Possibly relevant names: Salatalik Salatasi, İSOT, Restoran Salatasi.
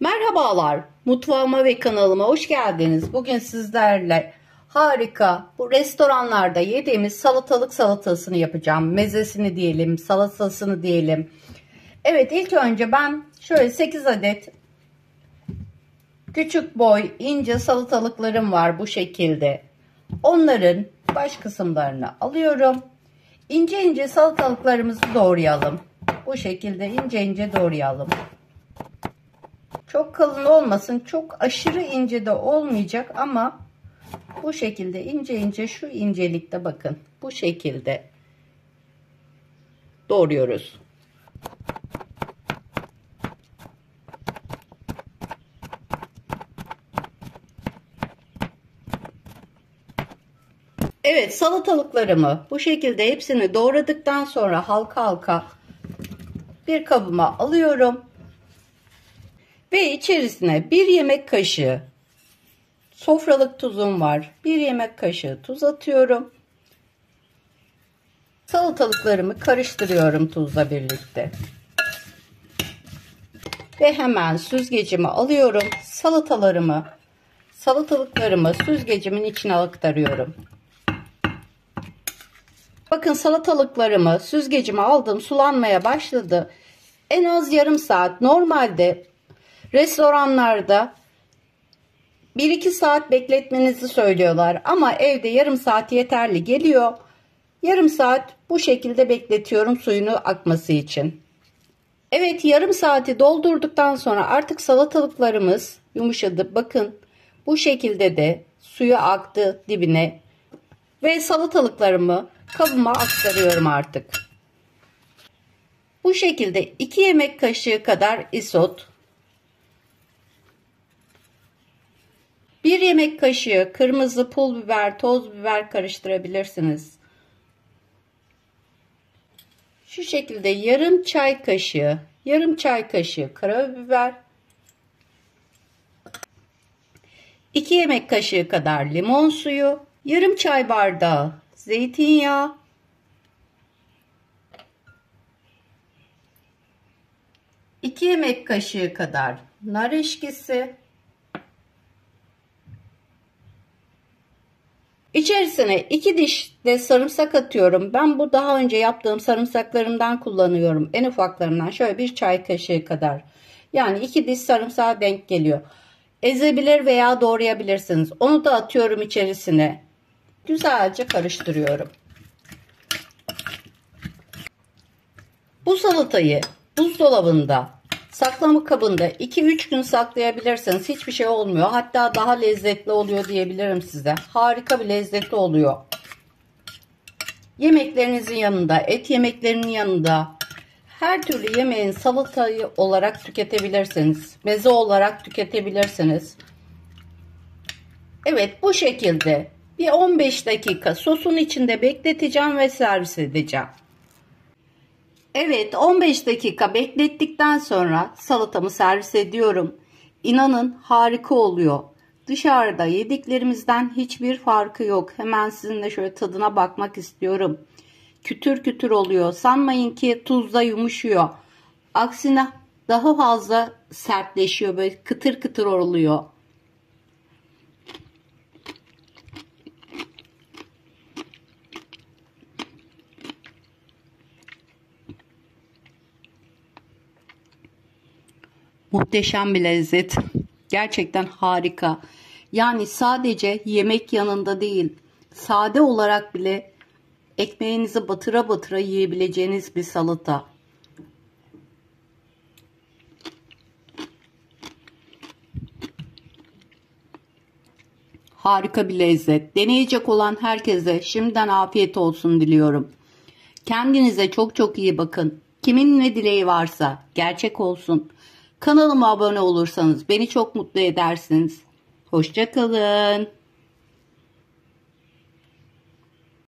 Merhabalar, mutfağıma ve kanalıma hoş geldiniz. Bugün sizlerle harika bu restoranlarda yediğimiz salatalık salatasını yapacağım. Mezesini diyelim, salatasını diyelim. Evet, ilk önce ben şöyle 8 adet küçük boy ince salatalıklarım var bu şekilde. Onların baş kısımlarını alıyorum. İnce ince salatalıklarımızı doğrayalım. Bu şekilde ince ince doğrayalım. Çok kalın olmasın, çok aşırı ince de olmayacak ama bu şekilde ince ince, şu incelikte bakın. Bu şekilde doğruyoruz. Evet, salatalıklarımı bu şekilde hepsini doğradıktan sonra halka halka bir kabıma alıyorum. Ve içerisine 1 yemek kaşığı sofralık tuzum var. 1 yemek kaşığı tuz atıyorum. Salatalıklarımı karıştırıyorum tuzla birlikte. Ve hemen süzgecimi alıyorum. Salatalıklarımı süzgecimin içine aktarıyorum. Bakın salatalıklarımı süzgecime aldım. Sulanmaya başladı. En az yarım saat. Normalde restoranlarda 1-2 saat bekletmenizi söylüyorlar ama evde yarım saat yeterli geliyor. Yarım saat bu şekilde bekletiyorum suyunu akması için. Evet, yarım saati doldurduktan sonra artık salatalıklarımız yumuşadı. Bakın bu şekilde de suyu aktı dibine ve salatalıklarımı kabıma aktarıyorum artık. Bu şekilde 2 yemek kaşığı kadar isot, 1 yemek kaşığı kırmızı pul biber, toz biber karıştırabilirsiniz. Şu şekilde yarım çay kaşığı karabiber, 2 yemek kaşığı kadar limon suyu, yarım çay bardağı zeytinyağı, iki yemek kaşığı kadar nar eşkisi. İçerisine 2 diş de sarımsak atıyorum. Ben bu daha önce yaptığım sarımsaklarımdan kullanıyorum. En ufaklarından şöyle 1 çay kaşığı kadar. Yani 2 diş sarımsağa denk geliyor. Ezebilir veya doğrayabilirsiniz. Onu da atıyorum içerisine. Güzelce karıştırıyorum. Bu salatayı buzdolabında, saklama kabında 2-3 gün saklayabilirsiniz. Hiçbir şey olmuyor. Hatta daha lezzetli oluyor diyebilirim size. Harika bir lezzeti oluyor. Yemeklerinizin yanında, et yemeklerinin yanında her türlü yemeğin salatayı olarak tüketebilirsiniz. Meze olarak tüketebilirsiniz. Evet, bu şekilde bir 15 dakika sosun içinde bekleteceğim ve servis edeceğim. Evet, 15 dakika beklettikten sonra salatamı servis ediyorum. İnanın harika oluyor. Dışarıda yediklerimizden hiçbir farkı yok. Hemen sizinle şöyle tadına bakmak istiyorum. Kütür kütür oluyor. Sanmayın ki tuzla yumuşuyor. Aksine daha fazla sertleşiyor. Böyle kıtır kıtır oluyor. Muhteşem bir lezzet. Gerçekten harika. Yani sadece yemek yanında değil, sade olarak bile ekmeğinizi batıra batıra yiyebileceğiniz bir salata. Harika bir lezzet. Deneyecek olan herkese şimdiden afiyet olsun diliyorum. Kendinize çok çok iyi bakın. Kimin ne dileği varsa gerçek olsun. Kanalıma abone olursanız beni çok mutlu edersiniz. Hoşça kalın.